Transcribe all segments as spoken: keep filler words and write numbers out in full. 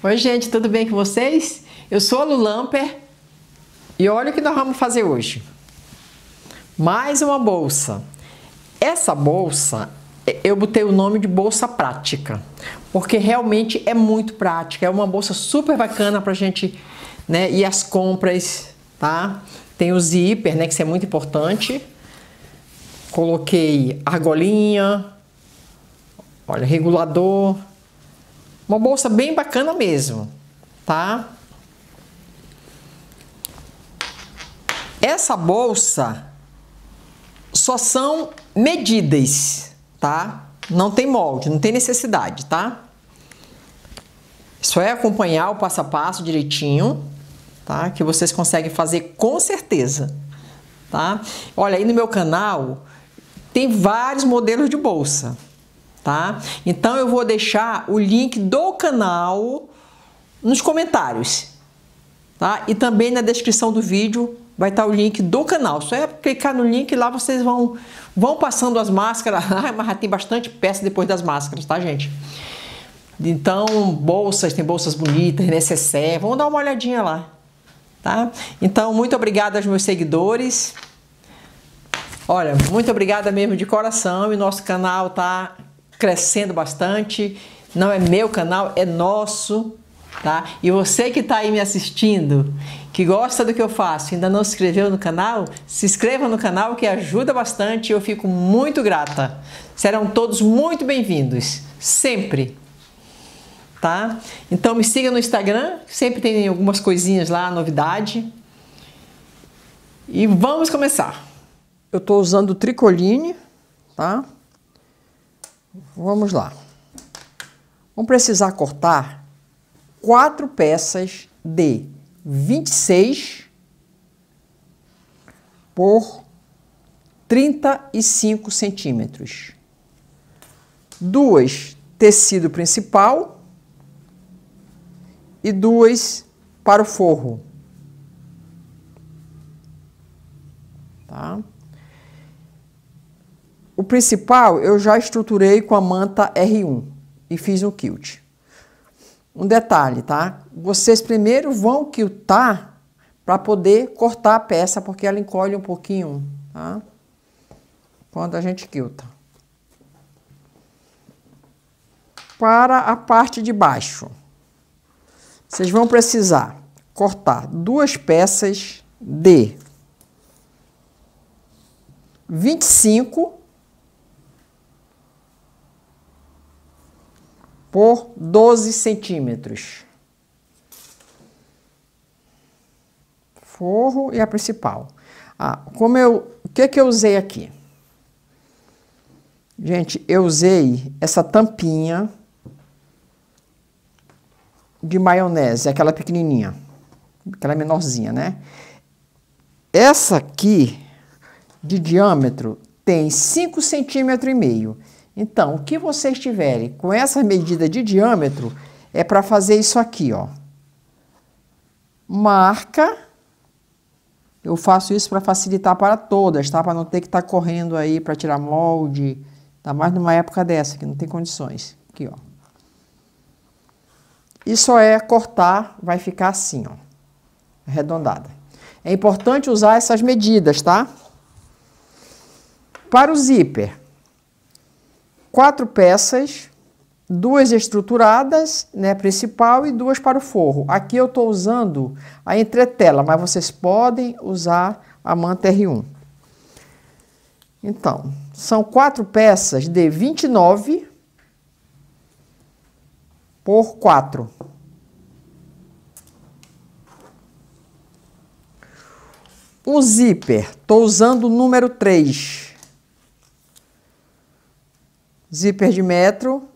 Oi gente, tudo bem com vocês? Eu sou a Lu Lampert e olha o que nós vamos fazer hoje. Mais uma bolsa. Essa bolsa, eu botei o nome de bolsa prática, porque realmente é muito prática, é uma bolsa super bacana pra gente, né, ir às compras, tá? Tem o zíper, né, que isso é muito importante. Coloquei argolinha, olha, regulador. Uma bolsa bem bacana mesmo, tá? Essa bolsa só são medidas, tá? Não tem molde, não tem necessidade, tá? Só é acompanhar o passo a passo direitinho, tá? Que vocês conseguem fazer com certeza, tá? Olha, aí no meu canal tem vários modelos de bolsa. Tá? Então eu vou deixar o link do canal nos comentários, tá? E também na descrição do vídeo vai estar o link do canal. Só é clicar no link lá, vocês vão vão passando as máscaras. Mas já tem bastante peça depois das máscaras, tá, gente? Então bolsas, tem bolsas bonitas, necessaire. Vamos dar uma olhadinha lá, tá? Então muito obrigada aos meus seguidores. Olha, muito obrigada mesmo de coração. E nosso canal tá crescendo bastante, não é meu canal, é nosso, tá? E você que tá aí me assistindo, que gosta do que eu faço, ainda não se inscreveu no canal, se inscreva no canal que ajuda bastante, eu fico muito grata. Serão todos muito bem-vindos, sempre, tá? Então me siga no Instagram, sempre tem algumas coisinhas lá, novidade. E vamos começar. Eu tô usando o tricoline, tá? Vamos lá. Vamos precisar cortar quatro peças de vinte e seis por trinta e cinco centímetros. Duas tecido principal e duas para o forro. Tá? O principal eu já estruturei com a manta R um e fiz um quilt. Um detalhe, tá? Vocês primeiro vão quiltar para poder cortar a peça, porque ela encolhe um pouquinho, tá? Quando a gente quilta. Para a parte de baixo, vocês vão precisar cortar duas peças de vinte e cinco por doze centímetros. Forro e a principal. Ah, como eu, o que que eu usei aqui? Gente, eu usei essa tampinha de maionese, aquela pequenininha, aquela menorzinha, né? Essa aqui de diâmetro tem cinco centímetros e meio. Então, o que vocês tiverem com essa medida de diâmetro é para fazer isso aqui, ó. Marca. Eu faço isso para facilitar para todas, tá? Para não ter que estar tá correndo aí para tirar molde. Tá mais numa época dessa que não tem condições. Aqui, ó. E só é cortar, vai ficar assim, ó. Arredondada. É importante usar essas medidas, tá? Para o zíper. Quatro peças, duas estruturadas, né, principal e duas para o forro. Aqui eu estou usando a entretela, mas vocês podem usar a manta R um. Então, são quatro peças de vinte e nove por quatro. O zíper, estou usando o número três. Zíper de metro,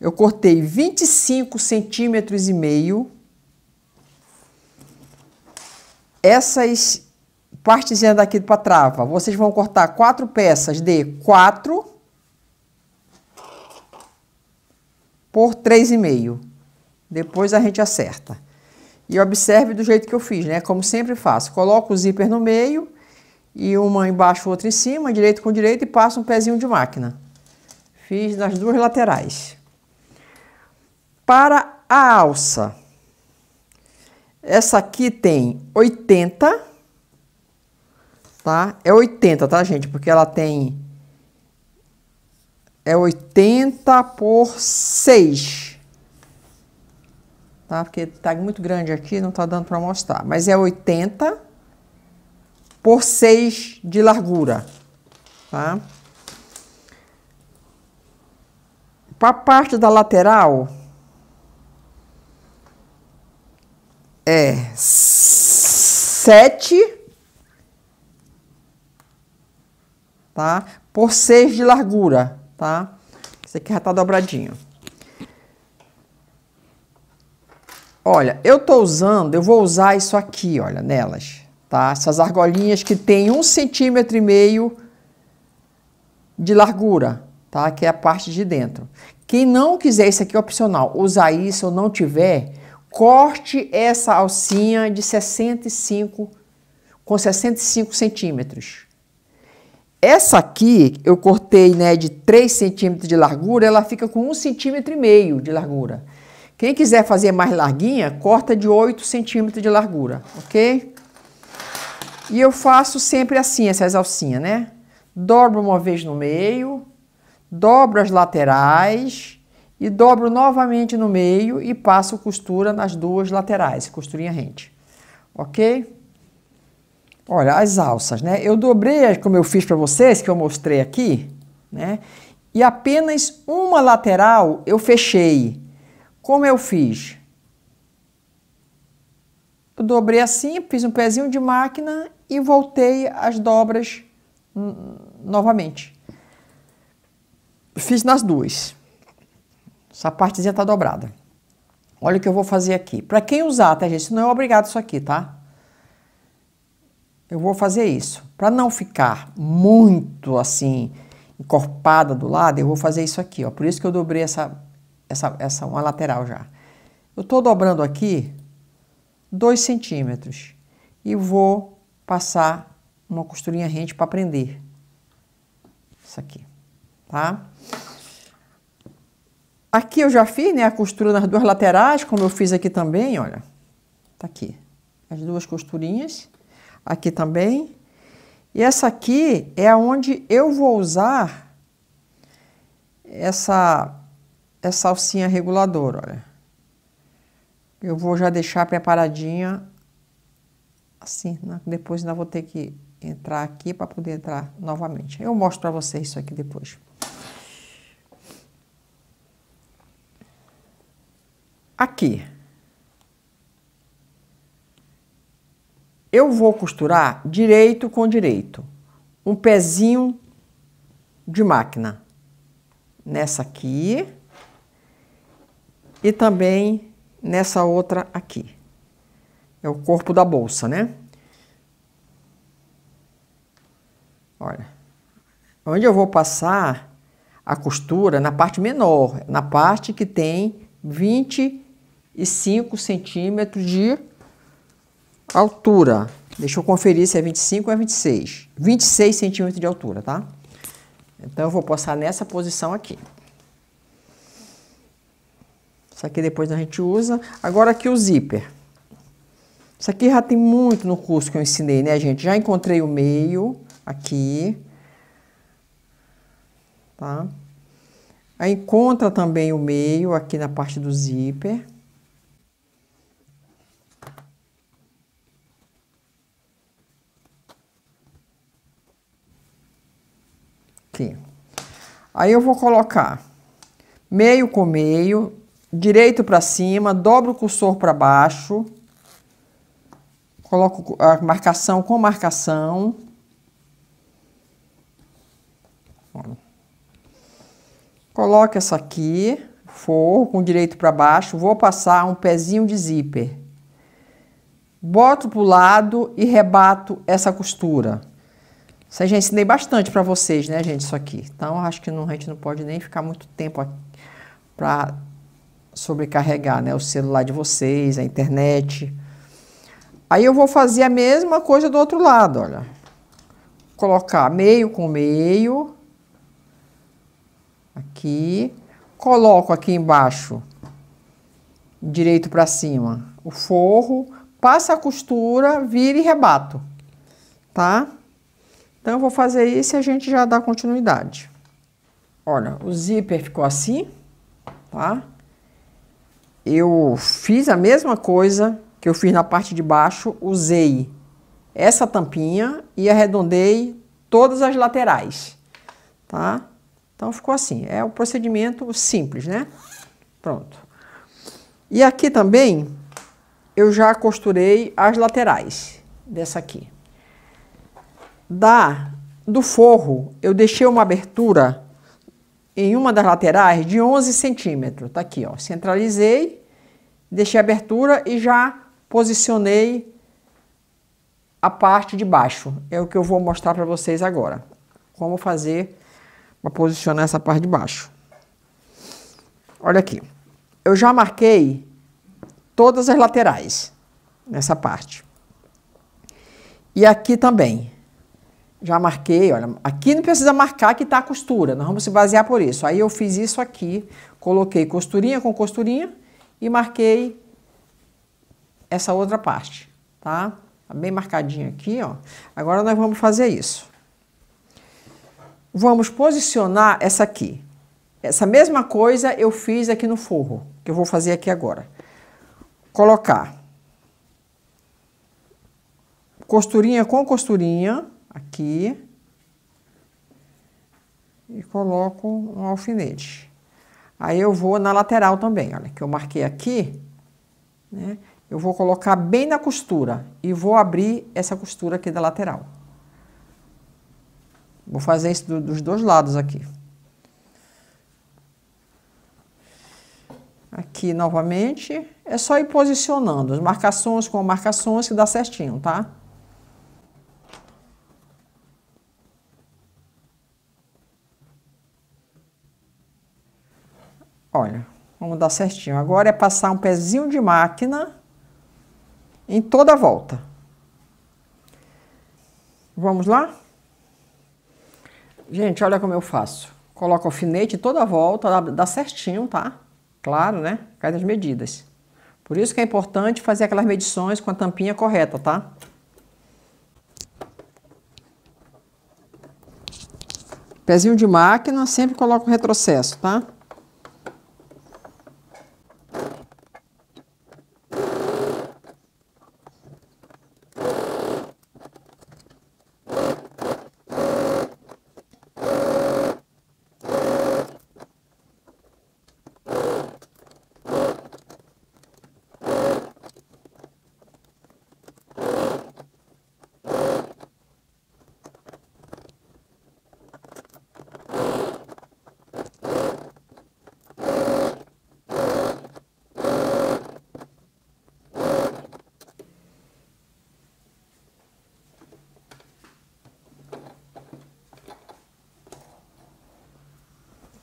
eu cortei vinte e cinco centímetros e meio. Essas partezinhas daqui para trava, vocês vão cortar quatro peças de quatro por três e meio. Depois a gente acerta. E observe do jeito que eu fiz, né? Como sempre faço, coloco o zíper no meio e uma embaixo, outra em cima, direito com direito e passo um pezinho de máquina. Fiz nas duas laterais. Para A alça, essa aqui tem oitenta, tá? É oitenta, tá, gente? Porque ela tem... É oitenta por seis. Tá? Porque tá muito grande aqui, não tá dando para mostrar. Mas é oitenta por seis de largura, tá? Para a parte da lateral, é sete, tá? Por seis de largura, tá? Esse aqui já tá dobradinho. Olha, eu tô usando, eu vou usar isso aqui, olha, nelas, tá? Essas argolinhas que tem um centímetro e meio de largura, tá? Que é a parte de dentro. Quem não quiser, isso aqui é opcional, usar isso ou não tiver, corte essa alcinha de sessenta e cinco, com sessenta e cinco centímetros. Essa aqui, eu cortei, né, de três centímetros de largura, ela fica com um centímetro e meio de largura. Quem quiser fazer mais larguinha, corta de oito centímetros de largura, ok? E eu faço sempre assim, essas alcinhas, né? Dobro uma vez no meio, dobro as laterais e dobro novamente no meio e passo costura nas duas laterais, costurinha rente, ok? Olha, as alças, né? Eu dobrei, como eu fiz para vocês, que eu mostrei aqui, né? E apenas uma lateral eu fechei. Como eu fiz? Eu dobrei assim, fiz um pezinho de máquina e voltei as dobras novamente. Fiz nas duas. Essa partezinha tá dobrada. Olha o que eu vou fazer aqui. Para quem usar, tá, gente? Isso não é obrigado isso aqui, tá? Eu vou fazer isso. Para não ficar muito assim, encorpada do lado, eu vou fazer isso aqui, ó. Por isso que eu dobrei essa, essa, essa uma lateral já. Eu tô dobrando aqui dois centímetros e vou passar uma costurinha rente para prender. Isso aqui, tá? Aqui eu já fiz, né, a costura nas duas laterais, como eu fiz aqui também, olha. Tá aqui. As duas costurinhas. Aqui também. E essa aqui é onde eu vou usar essa, essa alcinha reguladora, olha. Eu vou já deixar preparadinha assim, né? Depois ainda vou ter que entrar aqui para poder entrar novamente. Eu mostro para vocês isso aqui depois. Aqui. Eu vou costurar direito com direito, um pezinho de máquina nessa aqui e também nessa outra aqui. É o corpo da bolsa, né? Olha, onde eu vou passar a costura na parte menor, na parte que tem vinte e cinco centímetros de altura. Deixa eu conferir se é vinte e cinco ou é vinte e seis. vinte e seis centímetros de altura, tá? Então, eu vou passar nessa posição aqui. Isso aqui depois a gente usa. Agora aqui o zíper. Isso aqui já tem muito no curso que eu ensinei, né, gente? Já encontrei o meio aqui. Tá? Aí encontra também o meio aqui na parte do zíper. Aí eu vou colocar meio com meio, direito para cima, dobro o cursor para baixo, coloco a marcação com marcação. Coloco essa aqui, forro com direito para baixo, vou passar um pezinho de zíper. Boto pro lado e rebato essa costura. Isso aí já ensinei bastante para vocês, né, gente, isso aqui. Então, acho que não, a gente não pode nem ficar muito tempo para sobrecarregar, né, o celular de vocês, a internet. Aí eu vou fazer a mesma coisa do outro lado, olha. Colocar meio com meio. Aqui. Coloco aqui embaixo direito para cima o forro, passa a costura, vira e rebato, tá? Então, eu vou fazer isso e a gente já dá continuidade. Olha, o zíper ficou assim, tá? Eu fiz a mesma coisa que eu fiz na parte de baixo, usei essa tampinha e arredondei todas as laterais, tá? Então, ficou assim. É o procedimento simples, né? Pronto. E aqui também, eu já costurei as laterais dessa aqui. Da, do forro, eu deixei uma abertura em uma das laterais de onze centímetros. Tá aqui, ó. Centralizei, deixei a abertura e já posicionei a parte de baixo. É o que eu vou mostrar para vocês agora. Como fazer para posicionar essa parte de baixo. Olha aqui. Eu já marquei todas as laterais nessa parte. E aqui também. Já marquei, olha, aqui não precisa marcar que tá a costura, nós vamos se basear por isso. Aí eu fiz isso aqui, coloquei costurinha com costurinha e marquei essa outra parte, tá? Tá bem marcadinho aqui, ó. Agora nós vamos fazer isso. Vamos posicionar essa aqui. Essa mesma coisa eu fiz aqui no forro, que eu vou fazer aqui agora. Colocar costurinha com costurinha aqui e coloco um alfinete. Aí eu vou na lateral também, olha, que eu marquei aqui, né? Eu vou colocar bem na costura e vou abrir essa costura aqui da lateral. Vou fazer isso do, dos dois lados aqui. Aqui novamente, é só ir posicionando as marcações com marcações que dá certinho, tá? Olha, vamos dar certinho. Agora é passar um pezinho de máquina em toda a volta. Vamos lá? Gente, olha como eu faço. Coloco alfinete em toda a volta, dá certinho, tá? Claro, né? Cai das medidas. Por isso que é importante fazer aquelas medições com a tampinha correta, tá? Pezinho de máquina, sempre coloco retrocesso, tá?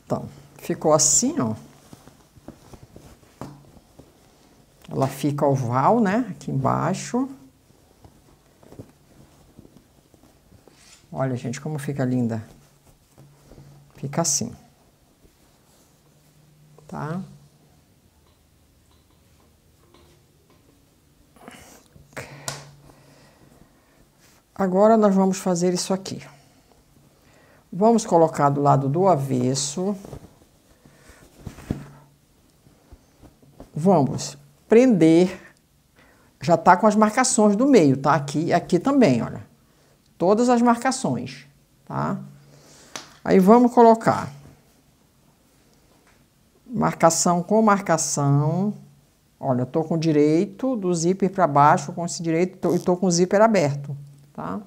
Então, ficou assim, ó. Ela fica oval, né? Aqui embaixo. Olha, gente, como fica linda. Fica assim. Tá? Agora, nós vamos fazer isso aqui. Vamos colocar do lado do avesso. Vamos prender. Já tá com as marcações do meio, tá? Aqui e aqui também, olha. Todas as marcações, tá? Aí vamos colocar. Marcação com marcação. Olha, eu tô com o direito do zíper para baixo, com esse direito, e tô, tô com o zíper aberto, tá?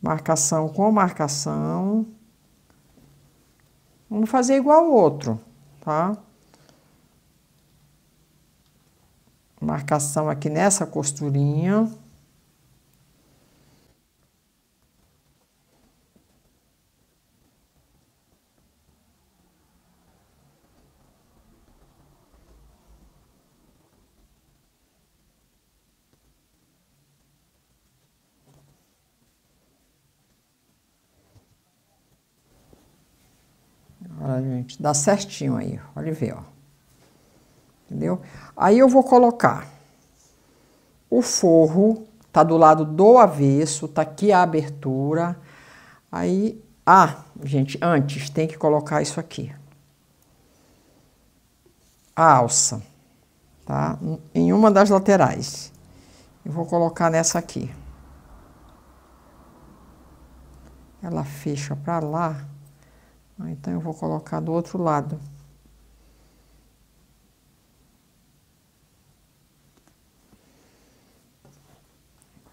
Marcação com marcação. Vamos fazer igual o outro, tá? Marcação aqui nessa costurinha. tá, gente? Dá certinho aí, olha e vê, ó. Entendeu? Aí eu vou colocar o forro, tá do lado do avesso, tá aqui a abertura. Aí, ah, gente, antes tem que colocar isso aqui. A alça, tá? Em uma das laterais. Eu vou colocar nessa aqui. Ela fecha pra lá, então eu vou colocar do outro lado.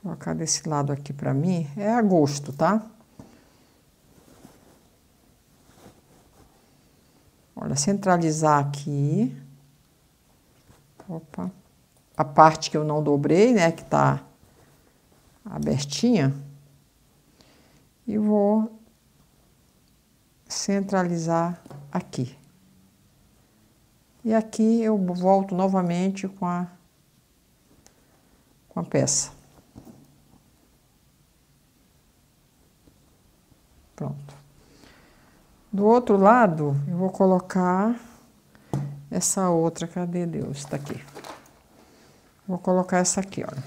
Vou colocar desse lado aqui pra mim, é a gosto, tá? Olha, centralizar aqui. Opa. A parte que eu não dobrei, né, que tá abertinha. E vou centralizar aqui. E aqui eu volto novamente com a, com a peça. Pronto. Do outro lado, eu vou colocar essa outra, cadê Deus? Tá aqui. Vou colocar essa aqui, olha.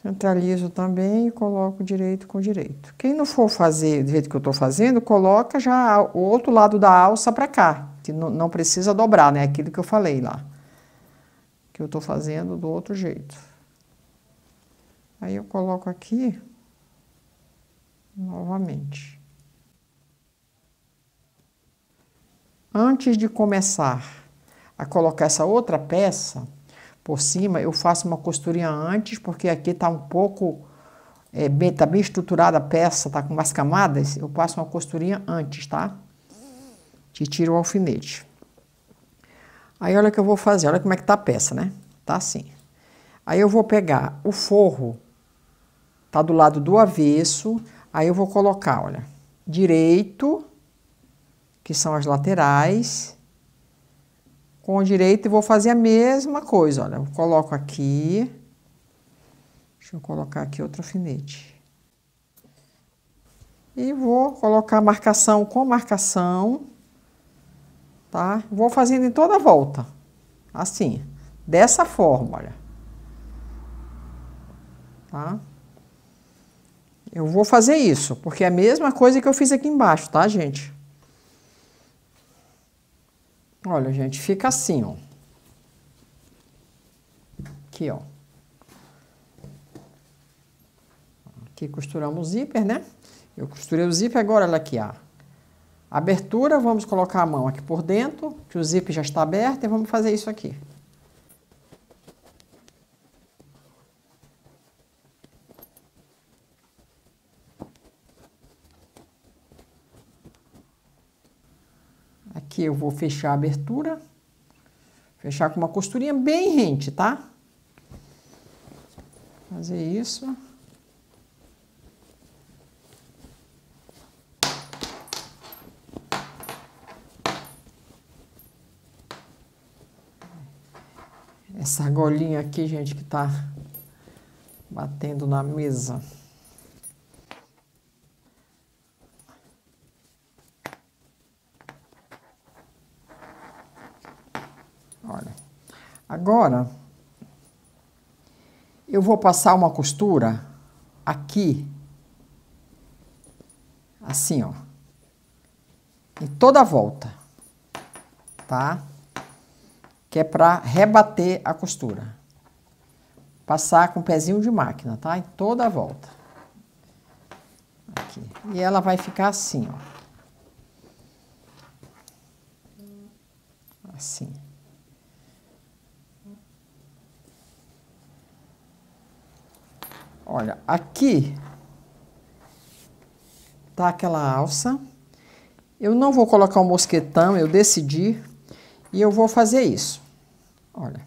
Centralizo também e coloco direito com direito. Quem não for fazer do jeito que eu tô fazendo, coloca já o outro lado da alça pra cá, que não precisa dobrar, né? Aquilo que eu falei lá, que eu tô fazendo do outro jeito. Aí eu coloco aqui novamente. Antes de começar a colocar essa outra peça por cima, eu faço uma costurinha antes, porque aqui tá um pouco, é, bem, tá bem estruturada a peça, tá com umas camadas, eu passo uma costurinha antes, tá? Te tiro o alfinete. Aí olha o que eu vou fazer, olha como é que tá a peça, né? Tá assim. Aí eu vou pegar o forro, tá do lado do avesso, aí eu vou colocar, olha, direito, que são as laterais, com o direito e vou fazer a mesma coisa, olha, eu coloco aqui, deixa eu colocar aqui outro alfinete. E vou colocar marcação com marcação, tá? Vou fazendo em toda a volta, assim, dessa forma, olha. Tá? Eu vou fazer isso, porque é a mesma coisa que eu fiz aqui embaixo, tá, gente? Olha, gente, fica assim, ó. Aqui, ó. Aqui costuramos o zíper, né? Eu costurei o zíper, agora olha aqui, a abertura, vamos colocar a mão aqui por dentro, que o zíper já está aberto, e vamos fazer isso aqui. Aqui eu vou fechar a abertura, fechar com uma costurinha bem rente, tá? Fazer isso. Essa argolinha aqui, gente, que tá batendo na mesa. Agora, eu vou passar uma costura aqui, assim, ó, em toda a volta, tá? Que é pra rebater a costura. Passar com o pezinho de máquina, tá? Em toda a volta. Aqui. E ela vai ficar assim, ó. Assim. Olha, aqui tá aquela alça, eu não vou colocar o um mosquetão, eu decidi, e eu vou fazer isso. Olha,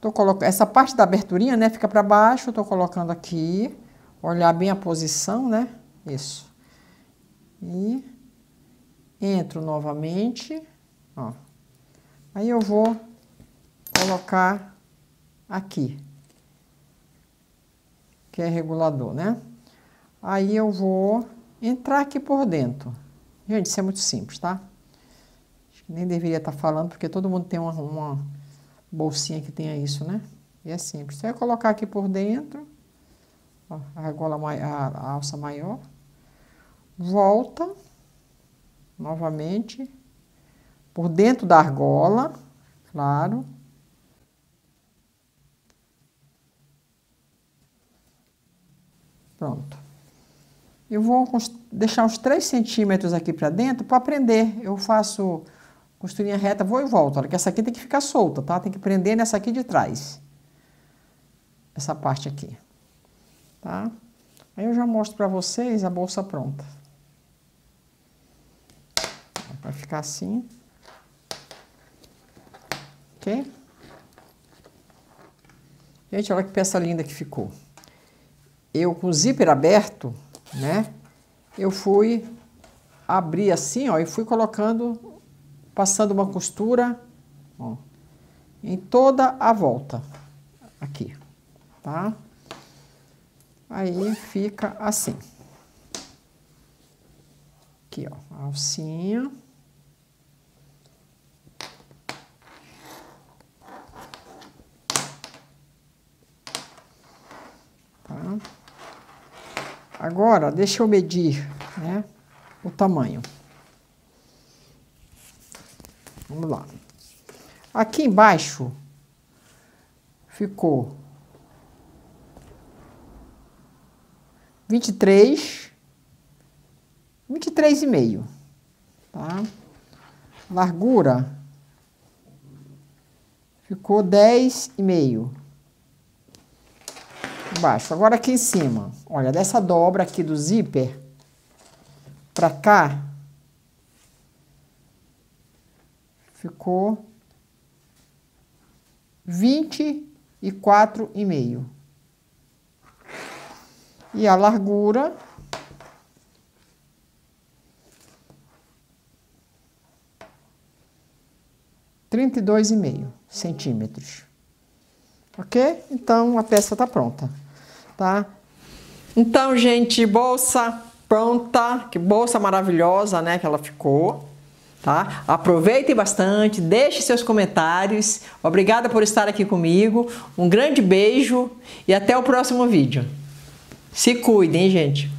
tô colocando essa parte da aberturinha, né, fica pra baixo, eu tô colocando aqui, olhar bem a posição, né, isso. E entro novamente, ó, aí eu vou colocar aqui. Que é regulador, né? Aí eu vou entrar aqui por dentro. Gente, isso é muito simples, tá? Acho que nem deveria estar falando, porque todo mundo tem uma, uma bolsinha que tenha isso, né? E é simples. Então, eu vou colocar aqui por dentro, ó, a argola, a, a alça maior. Volta, novamente, por dentro da argola, claro. Pronto. Eu vou deixar uns três centímetros aqui pra dentro pra prender. Eu faço costurinha reta, vou e volto. Olha que essa aqui tem que ficar solta, tá? Tem que prender nessa aqui de trás. Essa parte aqui. Tá? Aí eu já mostro pra vocês a bolsa pronta. Vai ficar assim. Ok? Gente, olha que peça linda que ficou. Eu, com o zíper aberto, né, eu fui abrir assim, ó, e fui colocando, passando uma costura, ó, em toda a volta, aqui, tá? Aí fica assim. Aqui, ó, a alcinha. Tá? Agora, deixa eu medir, né, o tamanho. Vamos lá. Aqui embaixo ficou vinte e três, vinte e três e meio, tá? Largura ficou dez e meio. Baixo. Agora aqui em cima, olha, dessa dobra aqui do zíper pra cá, ficou vinte e quatro e meio. E a largura trinta e dois e meio centímetros. Ok? Então, a peça tá pronta, tá? Então, gente, bolsa pronta. Que bolsa maravilhosa, né, que ela ficou, tá? Aproveitem bastante, deixe seus comentários. Obrigada por estar aqui comigo. Um grande beijo e até o próximo vídeo. Se cuidem, gente.